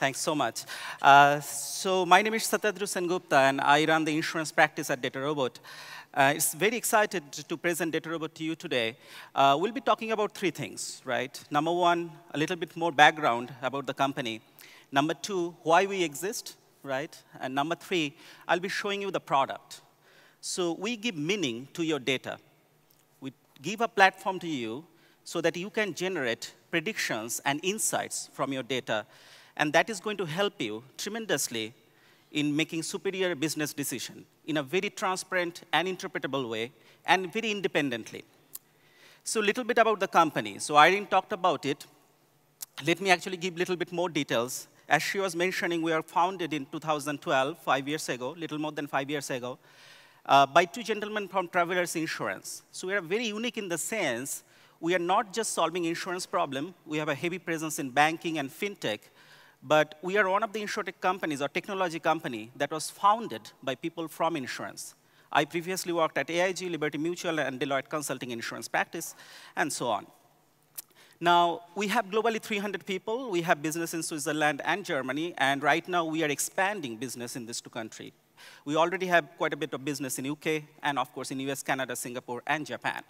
Thanks so much. So my name is Satadru Sengupta, and I run the insurance practice at DataRobot. It's very excited to present DataRobot to you today. We'll be talking about three things, right? Number one, a little bit more background about the company. Number two, why we exist, right? And number three, I'll be showing you the product. So we give meaning to your data. We give a platform to you so that you can generate predictions and insights from your data. And that is going to help you tremendously in making superior business decisions in a very transparent and interpretable way, and very independently. So a little bit about the company. So Irene talked about it. Let me actually give a little bit more details. As she was mentioning, we were founded in 2012, 5 years ago, little more than 5 years ago, by two gentlemen from Travelers Insurance. So we are very unique in the sense we are not just solving insurance problem. We have a heavy presence in banking and fintech. But we are one of the insurtech companies or technology company that was founded by people from insurance. I previously worked at AIG, Liberty Mutual, and Deloitte Consulting insurance practice, and so on. Now, we have globally 300 people. We have business in Switzerland and Germany. And right now, we are expanding business in these two countries. We already have quite a bit of business in UK, and of course, in US, Canada, Singapore, and Japan.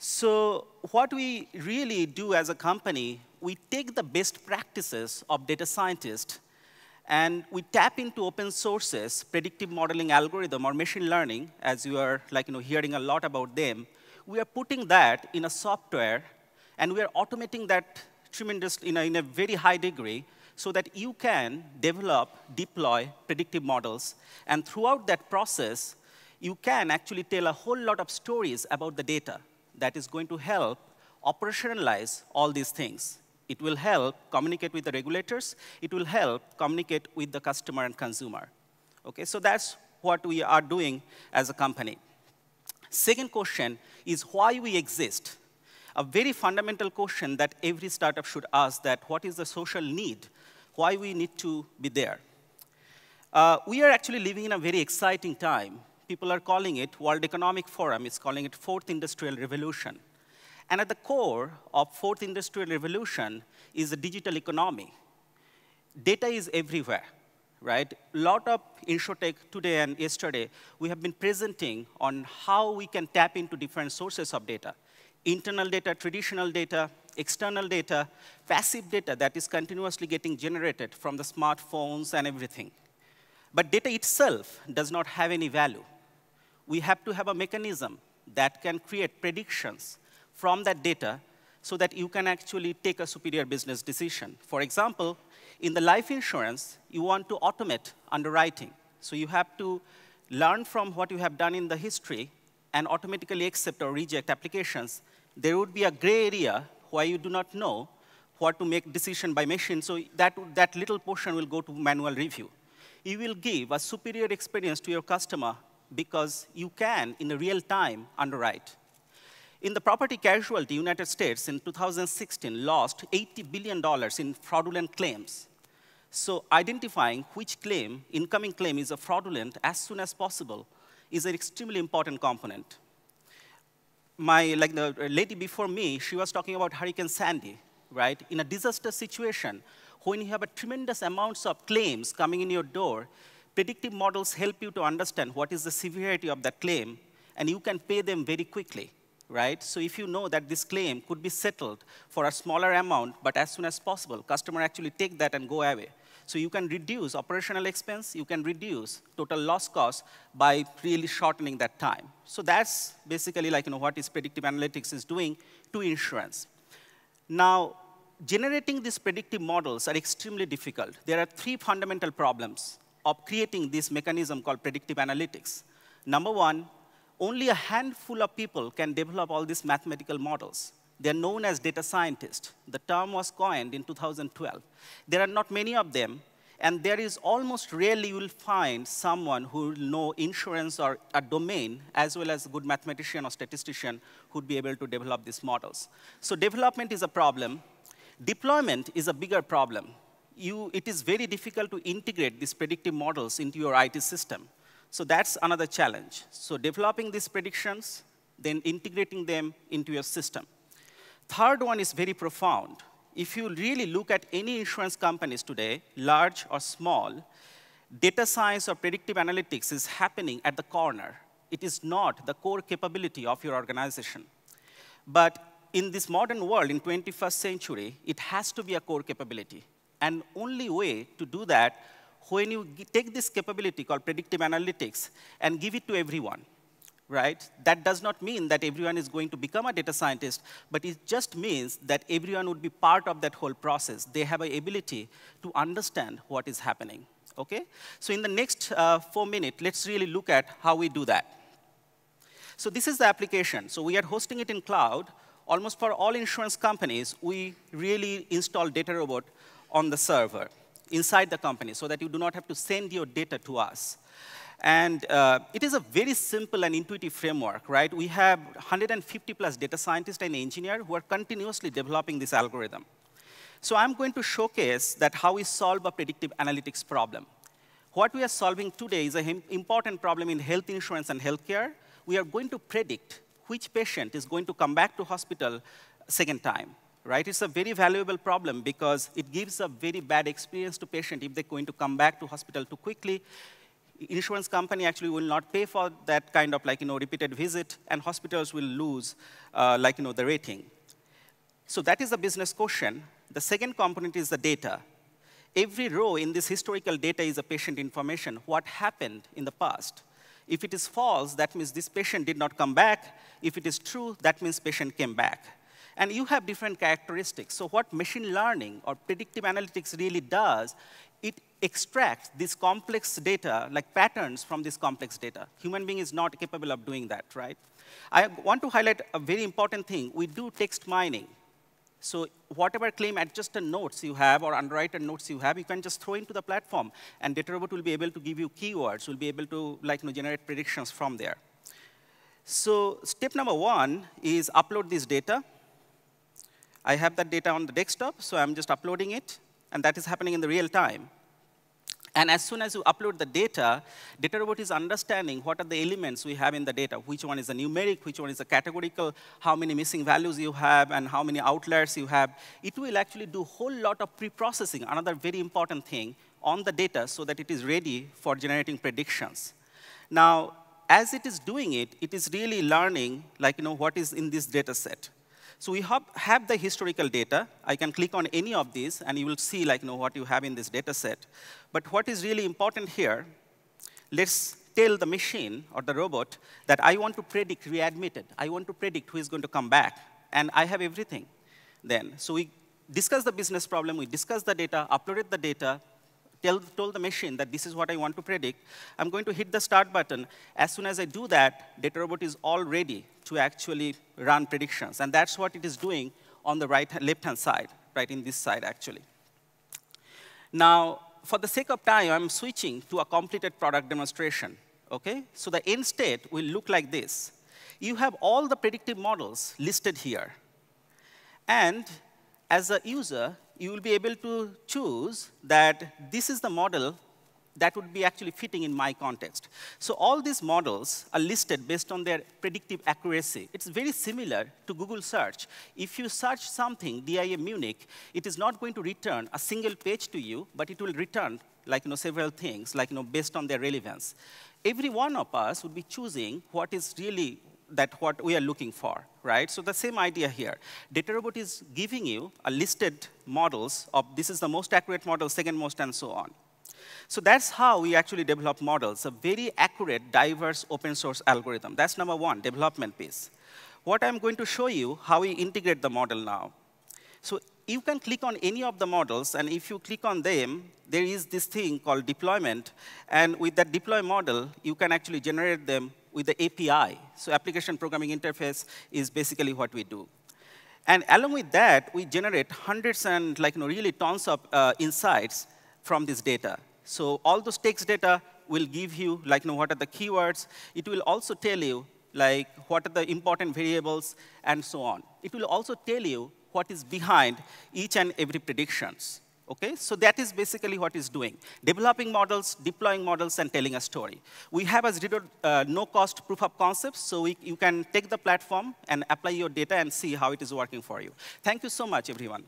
So what we really do as a company, we take the best practices of data scientists, and we tap into open sources, predictive modeling algorithm, or machine learning, as you are hearing a lot about them. We are putting that in a software, and we are automating that tremendously in a very high degree so that you can develop, deploy predictive models. And throughout that process, you can actually tell a whole lot of stories about the data. That is going to help operationalize all these things. It will help communicate with the regulators. It will help communicate with the customer and consumer. Okay, so that's what we are doing as a company. Second question is why we exist. A very fundamental question that every startup should ask, that what is the social need? Why we need to be there? We are actually living in a very exciting time. People are calling it World Economic Forum. It's calling it Fourth Industrial Revolution. And at the core of Fourth Industrial Revolution is the digital economy. Data is everywhere, right? A lot of InsurTech today and yesterday, we have been presenting on how we can tap into different sources of data. Internal data, traditional data, external data, passive data that is continuously getting generated from the smartphones and everything. But data itself does not have any value. We have to have a mechanism that can create predictions from that data so that you can actually take a superior business decision. For example, in the life insurance, you want to automate underwriting. So you have to learn from what you have done in the history and automatically accept or reject applications. There would be a gray area where you do not know what to make decision by machine, so that little portion will go to manual review. You will give a superior experience to your customer because you can, in real time, underwrite. In the property casualty, United States in 2016 lost $80 billion in fraudulent claims. So identifying which claim, incoming claim, is a fraudulent as soon as possible is an extremely important component. The lady before me, she was talking about Hurricane Sandy, right? In a disaster situation, when you have a tremendous amounts of claims coming in your door, predictive models help you to understand what is the severity of that claim, and you can pay them very quickly, right? So if you know that this claim could be settled for a smaller amount, but as soon as possible, customer actually take that and go away. So you can reduce operational expense, you can reduce total loss cost by really shortening that time. So that's basically what is predictive analytics is doing to insurance. Now, generating these predictive models are extremely difficult. There are three fundamental problems of creating this mechanism called predictive analytics. Number one, only a handful of people can develop all these mathematical models. They're known as data scientists. The term was coined in 2012. There are not many of them, and there is almost rarely you will find someone who will know insurance or a domain, as well as a good mathematician or statistician who would be able to develop these models. So development is a problem. Deployment is a bigger problem. It is very difficult to integrate these predictive models into your IT system. So that's another challenge. So developing these predictions, then integrating them into your system. Third one is very profound. if you really look at any insurance companies today, large or small, data science or predictive analytics is happening at the corner. It is not the core capability of your organization. But in this modern world, in 21st century, it has to be a core capability. And only way to do that, when you take this capability called predictive analytics and give it to everyone, right? That does not mean that everyone is going to become a data scientist, but it just means that everyone would be part of that whole process. They have an ability to understand what is happening. Okay? So in the next 4 minutes, let's really look at how we do that. So this is the application. So we are hosting it in cloud. Almost for all insurance companies, we really install DataRobot on the server inside the company so that you do not have to send your data to us. And it is a very simple and intuitive framework, right? We have 150 plus data scientists and engineers who are continuously developing this algorithm. So I'm going to showcase that how we solve a predictive analytics problem. What we are solving today is an important problem in health insurance and healthcare. We are going to predict which patient is going to come back to hospital a second time, right? It's a very valuable problem because it gives a very bad experience to patient if they're going to come back to hospital too quickly. Insurance company actually will not pay for that kind of repeated visit, and hospitals will lose the rating. So that is a business question. The second component is the data. Every row in this historical data is a patient information, what happened in the past. If it is false, that means this patient did not come back. If it is true, that means patient came back. And you have different characteristics. So what machine learning or predictive analytics really does, it extracts this complex data, like patterns from this complex data. Human being is not capable of doing that, right? I want to highlight a very important thing. We do text mining. So whatever claim adjuster notes you have or underwriter notes you have, you can just throw into the platform, and DataRobot will be able to give you keywords, will be able to generate predictions from there. So step number one is upload this data. I have that data on the desktop, so I'm just uploading it, and that is happening in the real time. And as soon as you upload the data, DataRobot is understanding what are the elements we have in the data, which one is a numeric, which one is a categorical, how many missing values you have, and how many outliers you have. It will actually do a whole lot of pre-processing, another very important thing, on the data so that it is ready for generating predictions. Now, as it is doing it, it is really learning what is in this data set. So we have the historical data. I can click on any of these, and you will see what you have in this data set. But what is really important here, let's tell the machine or the robot that I want to predict readmitted. I want to predict who is going to come back. And I have everything then. So we discuss the business problem. We discuss the data, uploaded the data, told the machine that this is what I want to predict. I'm going to hit the start button. As soon as I do that, DataRobot is all ready to actually run predictions. And that's what it is doing on the left-hand side, right in this side, actually. Now, for the sake of time, I'm switching to a completed product demonstration. Okay? So the end state will look like this. You have all the predictive models listed here. And as a user, you will be able to choose that this is the model that would be actually fitting in my context. So all these models are listed based on their predictive accuracy. It's very similar to Google search. If you search something, DIA Munich, it is not going to return a single page to you, but it will return several things based on their relevance. Every one of us would be choosing what is really what we are looking for, right? So the same idea here. DataRobot is giving you a listed models of this is the most accurate model, second most, and so on. So that's how we actually develop models, a very accurate, diverse, open source algorithm. That's number one, development piece. What I'm going to show you, how we integrate the model now. So you can click on any of the models, and if you click on them, there is this thing called deployment. And with that deploy model, you can actually generate them with the API. So application programming interface is basically what we do. And along with that, we generate hundreds and really tons of insights from this data. So all those text data will give you what are the keywords. It will also tell you what are the important variables and so on. It will also tell you what is behind each and every predictions. Okay? So that is basically what it's doing. Developing models, deploying models, and telling a story. We have a no-cost proof of concepts, so you can take the platform and apply your data and see how it is working for you. Thank you so much, everyone.